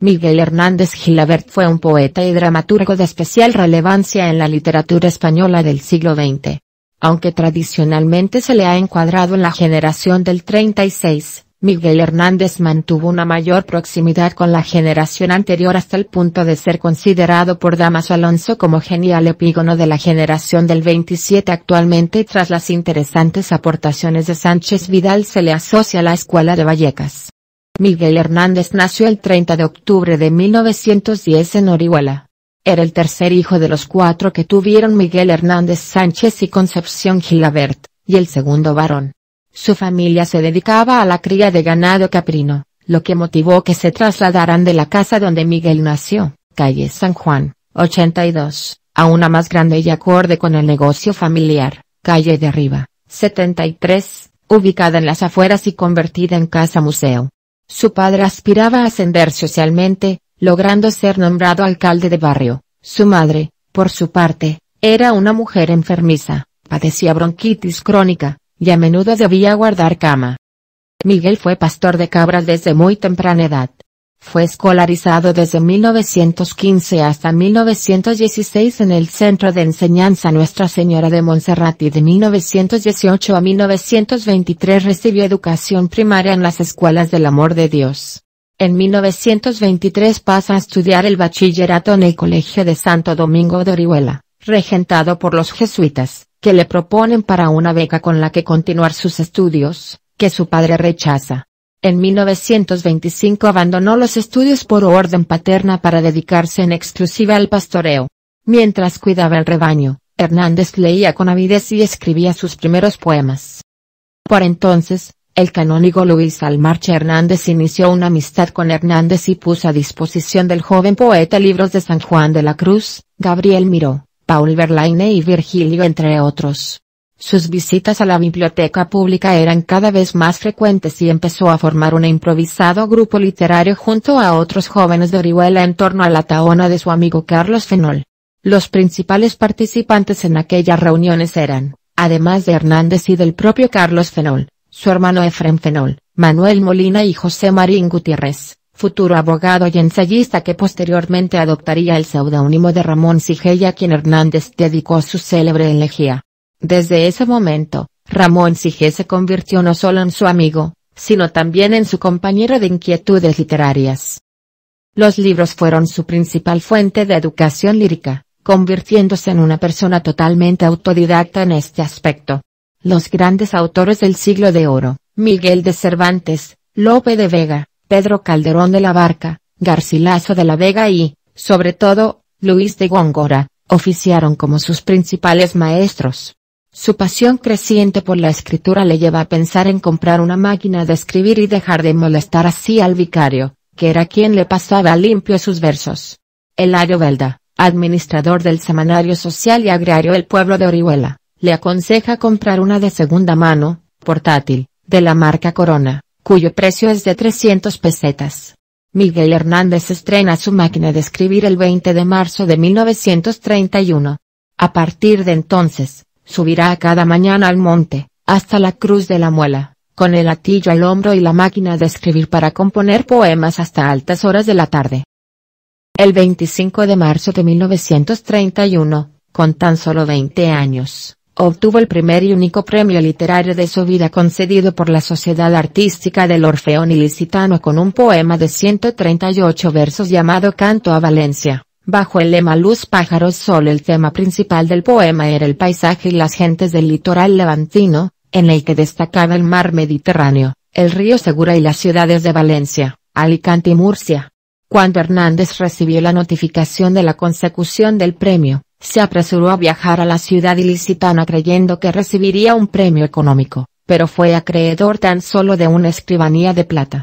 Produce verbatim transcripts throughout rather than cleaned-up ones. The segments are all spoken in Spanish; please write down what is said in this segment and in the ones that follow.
Miguel Hernández Gilabert fue un poeta y dramaturgo de especial relevancia en la literatura española del siglo veinte. Aunque tradicionalmente se le ha encuadrado en la generación del treinta y seis, Miguel Hernández mantuvo una mayor proximidad con la generación anterior hasta el punto de ser considerado por Dámaso Alonso como genial epígono de la generación del veintisiete actualmente y tras las interesantes aportaciones de Sánchez Vidal se le asocia a la Escuela de Vallecas. Miguel Hernández nació el treinta de octubre de mil novecientos diez en Orihuela. Era el tercer hijo de los cuatro que tuvieron Miguel Hernández Sánchez y Concepción Gilabert, y el segundo varón. Su familia se dedicaba a la cría de ganado caprino, lo que motivó que se trasladaran de la casa donde Miguel nació, calle San Juan, ochenta y dos, a una más grande y acorde con el negocio familiar, calle de Arriba, setenta y tres, ubicada en las afueras y convertida en casa museo. Su padre aspiraba a ascender socialmente, logrando ser nombrado alcalde de barrio. Su madre, por su parte, era una mujer enfermiza, padecía bronquitis crónica, y a menudo debía guardar cama. Miguel fue pastor de cabras desde muy temprana edad. Fue escolarizado desde mil novecientos quince hasta mil novecientos dieciséis en el Centro de Enseñanza Nuestra Señora de Montserrat y de mil novecientos dieciocho a mil novecientos veintitrés recibió educación primaria en las Escuelas del Amor de Dios. En mil novecientos veintitrés pasa a estudiar el bachillerato en el Colegio de Santo Domingo de Orihuela, regentado por los jesuitas, que le proponen para una beca con la que continuar sus estudios, que su padre rechaza. En mil novecientos veinticinco abandonó los estudios por orden paterna para dedicarse en exclusiva al pastoreo. Mientras cuidaba el rebaño, Hernández leía con avidez y escribía sus primeros poemas. Por entonces, el canónigo Luis Almarcha Hernández inició una amistad con Hernández y puso a disposición del joven poeta libros de San Juan de la Cruz, Gabriel Miró, Paul Verlaine y Virgilio entre otros. Sus visitas a la biblioteca pública eran cada vez más frecuentes y empezó a formar un improvisado grupo literario junto a otros jóvenes de Orihuela en torno a la tahona de su amigo Carlos Fenoll. Los principales participantes en aquellas reuniones eran, además de Hernández y del propio Carlos Fenoll, su hermano Efrén Fenoll, Manuel Molina y José Marín Gutiérrez, futuro abogado y ensayista que posteriormente adoptaría el seudónimo de Ramón Sijé, a quien Hernández dedicó su célebre elegía. Desde ese momento, Ramón Sijé se convirtió no solo en su amigo, sino también en su compañero de inquietudes literarias. Los libros fueron su principal fuente de educación lírica, convirtiéndose en una persona totalmente autodidacta en este aspecto. Los grandes autores del siglo de oro, Miguel de Cervantes, Lope de Vega, Pedro Calderón de la Barca, Garcilaso de la Vega y, sobre todo, Luis de Góngora, oficiaron como sus principales maestros. Su pasión creciente por la escritura le lleva a pensar en comprar una máquina de escribir y dejar de molestar así al vicario, que era quien le pasaba limpio sus versos. Elario Velda, administrador del semanario social y agrario El Pueblo de Orihuela, le aconseja comprar una de segunda mano, portátil, de la marca Corona, cuyo precio es de trescientas pesetas. Miguel Hernández estrena su máquina de escribir el veinte de marzo de mil novecientos treinta y uno. A partir de entonces, subirá cada mañana al monte, hasta la Cruz de la Muela, con el hatillo al hombro y la máquina de escribir para componer poemas hasta altas horas de la tarde. El veinticinco de marzo de mil novecientos treinta y uno, con tan solo veinte años, obtuvo el primer y único premio literario de su vida concedido por la Sociedad Artística del Orfeón Ilicitano con un poema de ciento treinta y ocho versos llamado Canto a Valencia. Bajo el lema Luz Pájaros Sol, el tema principal del poema era el paisaje y las gentes del litoral levantino, en el que destacaba el mar Mediterráneo, el río Segura y las ciudades de Valencia, Alicante y Murcia. Cuando Hernández recibió la notificación de la consecución del premio, se apresuró a viajar a la ciudad ilicitana creyendo que recibiría un premio económico, pero fue acreedor tan solo de una escribanía de plata.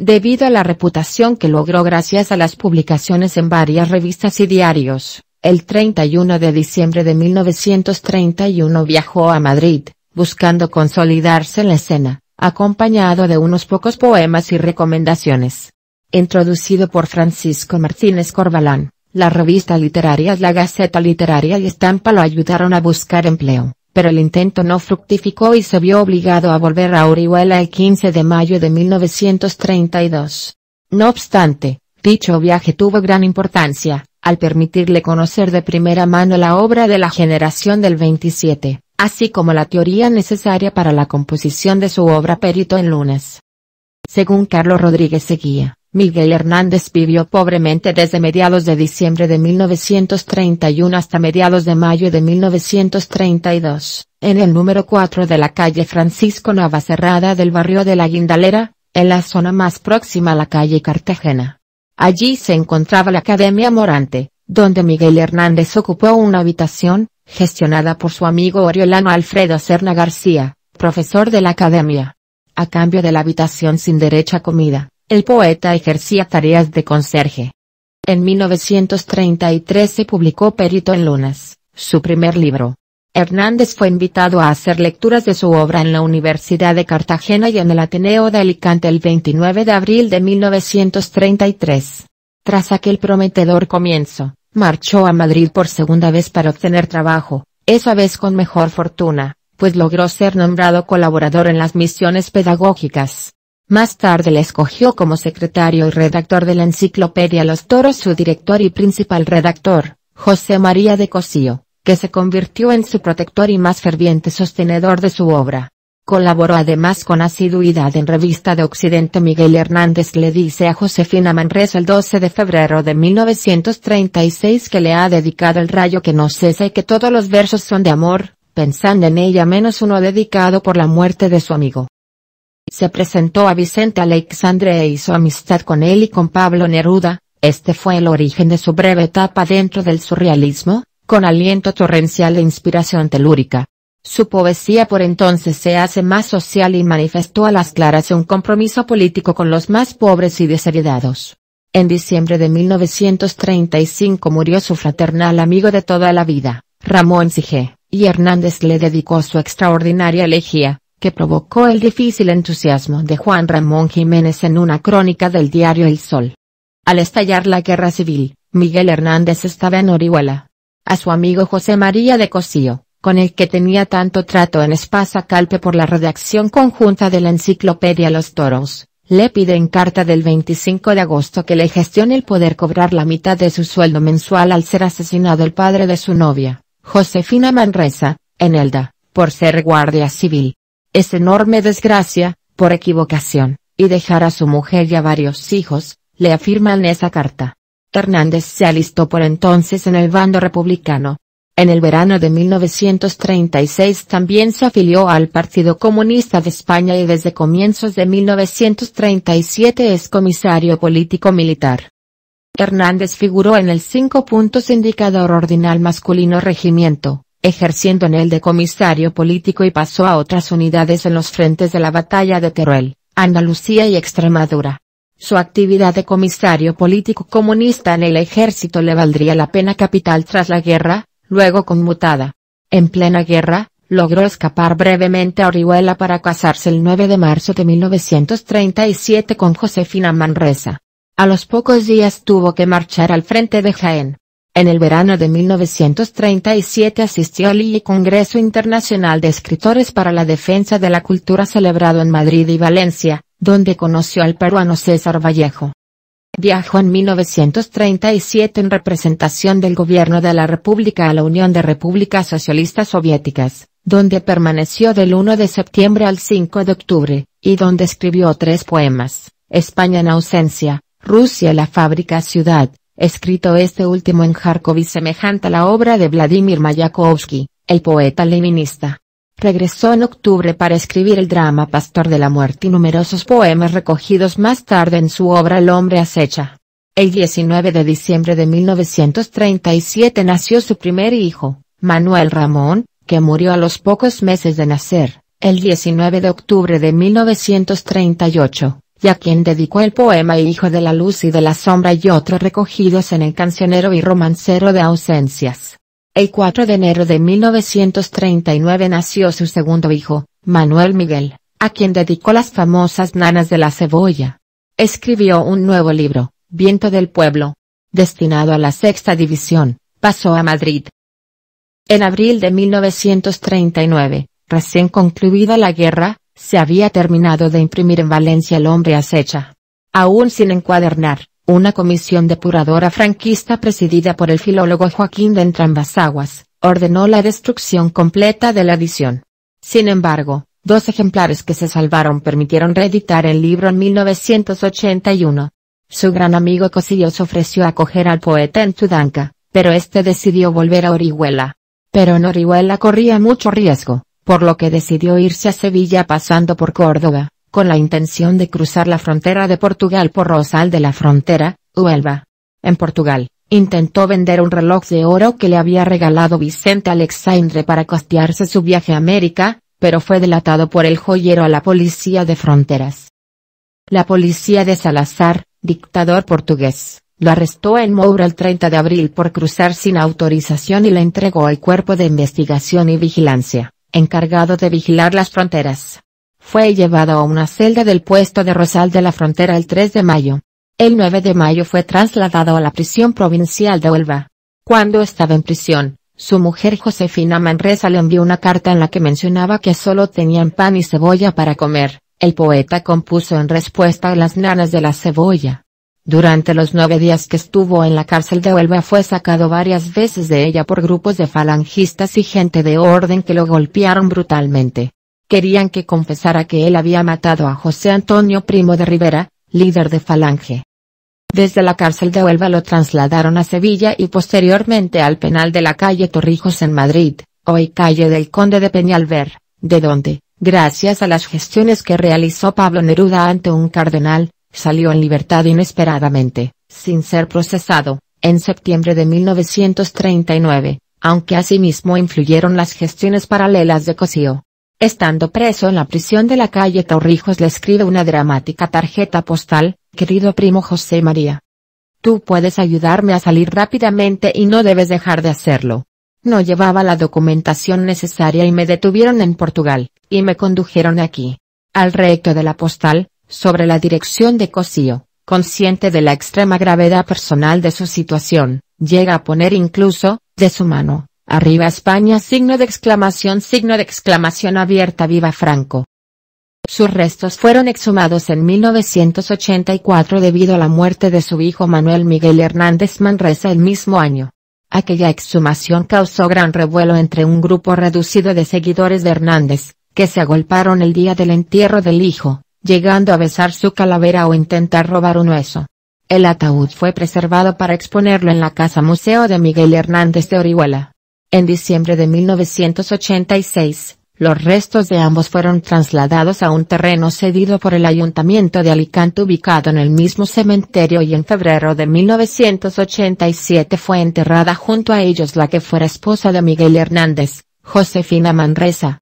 Debido a la reputación que logró gracias a las publicaciones en varias revistas y diarios, el treinta y uno de diciembre de mil novecientos treinta y uno viajó a Madrid, buscando consolidarse en la escena, acompañado de unos pocos poemas y recomendaciones. Introducido por Francisco Martínez Corvalán, la revista literaria La Gaceta Literaria y Estampa lo ayudaron a buscar empleo, pero el intento no fructificó y se vio obligado a volver a Orihuela el quince de mayo de mil novecientos treinta y dos. No obstante, Dicho viaje tuvo gran importancia, al permitirle conocer de primera mano la obra de la generación del veintisiete, así como la teoría necesaria para la composición de su obra Perito en Lunas. Según Carlos Rodríguez Seguía, Miguel Hernández vivió pobremente desde mediados de diciembre de mil novecientos treinta y uno hasta mediados de mayo de mil novecientos treinta y dos, en el número cuatro de la calle Francisco Navacerrada del barrio de La Guindalera, en la zona más próxima a la calle Cartagena. Allí se encontraba la Academia Morante, donde Miguel Hernández ocupó una habitación, gestionada por su amigo oriolano Alfredo Serna García, profesor de la Academia. A cambio de la habitación sin derecho a comida, el poeta ejercía tareas de conserje. En mil novecientos treinta y tres se publicó Perito en Lunas, su primer libro. Hernández fue invitado a hacer lecturas de su obra en la Universidad de Cartagena y en el Ateneo de Alicante el veintinueve de abril de mil novecientos treinta y tres. Tras aquel prometedor comienzo, marchó a Madrid por segunda vez para obtener trabajo, esa vez con mejor fortuna, pues logró ser nombrado colaborador en las misiones pedagógicas. Más tarde le escogió como secretario y redactor de la enciclopedia Los Toros su director y principal redactor, José María de Cosío, que se convirtió en su protector y más ferviente sostenedor de su obra. Colaboró además con asiduidad en Revista de Occidente. Miguel Hernández le dice a Josefina Manresa el doce de febrero de mil novecientos treinta y seis que le ha dedicado el rayo que no cesa y que todos los versos son de amor, pensando en ella menos uno dedicado por la muerte de su amigo. Se presentó a Vicente Aleixandre e hizo amistad con él y con Pablo Neruda. Este fue el origen de su breve etapa dentro del surrealismo, con aliento torrencial e inspiración telúrica. Su poesía por entonces se hace más social y manifestó a las claras un compromiso político con los más pobres y desheredados. En diciembre de mil novecientos treinta y cinco murió su fraternal amigo de toda la vida, Ramón Sijé, y Hernández le dedicó su extraordinaria elegía, que provocó el difícil entusiasmo de Juan Ramón Jiménez en una crónica del diario El Sol. Al estallar la Guerra Civil, Miguel Hernández estaba en Orihuela. A su amigo José María de Cosío, con el que tenía tanto trato en Espasa Calpe por la redacción conjunta de la enciclopedia Los Toros, le pide en carta del veinticinco de agosto que le gestione el poder cobrar la mitad de su sueldo mensual al ser asesinado el padre de su novia, Josefina Manresa, en Elda, por ser guardia civil. Es enorme desgracia, por equivocación, y dejar a su mujer y a varios hijos, le afirma en esa carta. Hernández se alistó por entonces en el bando republicano. En el verano de mil novecientos treinta y seis también se afilió al Partido Comunista de España y desde comienzos de mil novecientos treinta y siete es comisario político militar. Hernández figuró en el cinco puntos indicador ordinal masculino regimiento, ejerciendo en él de comisario político y pasó a otras unidades en los frentes de la batalla de Teruel, Andalucía y Extremadura. Su actividad de comisario político comunista en el ejército le valdría la pena capital tras la guerra, luego conmutada. En plena guerra, logró escapar brevemente a Orihuela para casarse el nueve de marzo de mil novecientos treinta y siete con Josefina Manresa. A los pocos días tuvo que marchar al frente de Jaén. En el verano de mil novecientos treinta y siete asistió al I I Congreso Internacional de Escritores para la Defensa de la Cultura celebrado en Madrid y Valencia, donde conoció al peruano César Vallejo. Viajó en mil novecientos treinta y siete en representación del Gobierno de la República a la Unión de Repúblicas Socialistas Soviéticas, donde permaneció del uno de septiembre al cinco de octubre, y donde escribió tres poemas, España en ausencia, Rusia y la fábrica ciudad, escrito este último en Járkov y semejante a la obra de Vladimir Mayakovsky, el poeta leninista. Regresó en octubre para escribir el drama Pastor de la Muerte y numerosos poemas recogidos más tarde en su obra El hombre acecha. El diecinueve de diciembre de mil novecientos treinta y siete nació su primer hijo, Manuel Ramón, que murió a los pocos meses de nacer, el diecinueve de octubre de mil novecientos treinta y ocho. Y a quien dedicó el poema Hijo de la Luz y de la Sombra y otros recogidos en el Cancionero y Romancero de Ausencias. El cuatro de enero de mil novecientos treinta y nueve nació su segundo hijo, Manuel Miguel, a quien dedicó las famosas Nanas de la Cebolla. Escribió un nuevo libro, Viento del Pueblo. Destinado a la Sexta División, pasó a Madrid. En abril de mil novecientos treinta y nueve, recién concluida la guerra, se había terminado de imprimir en Valencia El hombre acecha. Aún sin encuadernar, una comisión depuradora franquista presidida por el filólogo Joaquín de Entrambas Aguas, ordenó la destrucción completa de la edición. Sin embargo, dos ejemplares que se salvaron permitieron reeditar el libro en mil novecientos ochenta y uno. Su gran amigo Cosío se ofreció a acoger al poeta en Tudanca, pero este decidió volver a Orihuela. Pero en Orihuela corría mucho riesgo, por lo que decidió irse a Sevilla pasando por Córdoba, con la intención de cruzar la frontera de Portugal por Rosal de la Frontera, Huelva. En Portugal, intentó vender un reloj de oro que le había regalado Vicente Aleixandre para costearse su viaje a América, pero fue delatado por el joyero a la policía de fronteras. La policía de Salazar, dictador portugués, lo arrestó en Moura el treinta de abril por cruzar sin autorización y le entregó al Cuerpo de Investigación y Vigilancia, encargado de vigilar las fronteras. Fue llevado a una celda del puesto de Rosal de la Frontera el tres de mayo. El nueve de mayo fue trasladado a la prisión provincial de Huelva. Cuando estaba en prisión, su mujer Josefina Manresa le envió una carta en la que mencionaba que solo tenían pan y cebolla para comer. El poeta compuso en respuesta a las nanas de la cebolla. Durante los nueve días que estuvo en la cárcel de Huelva fue sacado varias veces de ella por grupos de falangistas y gente de orden que lo golpearon brutalmente. Querían que confesara que él había matado a José Antonio Primo de Rivera, líder de Falange. Desde la cárcel de Huelva lo trasladaron a Sevilla y posteriormente al penal de la calle Torrijos en Madrid, hoy calle del Conde de Peñalver, de donde, gracias a las gestiones que realizó Pablo Neruda ante un cardenal, salió en libertad inesperadamente, sin ser procesado, en septiembre de mil novecientos treinta y nueve, aunque asimismo influyeron las gestiones paralelas de Cosío. Estando preso en la prisión de la calle Torrijos le escribe una dramática tarjeta postal: querido primo José María, tú puedes ayudarme a salir rápidamente y no debes dejar de hacerlo. No llevaba la documentación necesaria y me detuvieron en Portugal, y me condujeron aquí. Al recto de la postal, sobre la dirección de Cosío, consciente de la extrema gravedad personal de su situación, llega a poner incluso, de su mano, arriba España, signo de exclamación, signo de exclamación abierta, viva Franco. Sus restos fueron exhumados en mil novecientos ochenta y cuatro debido a la muerte de su hijo Manuel Miguel Hernández Manresa el mismo año. Aquella exhumación causó gran revuelo entre un grupo reducido de seguidores de Hernández, que se agolparon el día del entierro del hijo, llegando a besar su calavera o intentar robar un hueso. El ataúd fue preservado para exponerlo en la Casa Museo de Miguel Hernández de Orihuela. En diciembre de mil novecientos ochenta y seis, los restos de ambos fueron trasladados a un terreno cedido por el Ayuntamiento de Alicante ubicado en el mismo cementerio y en febrero de mil novecientos ochenta y siete fue enterrada junto a ellos la que fuera esposa de Miguel Hernández, Josefina Manresa.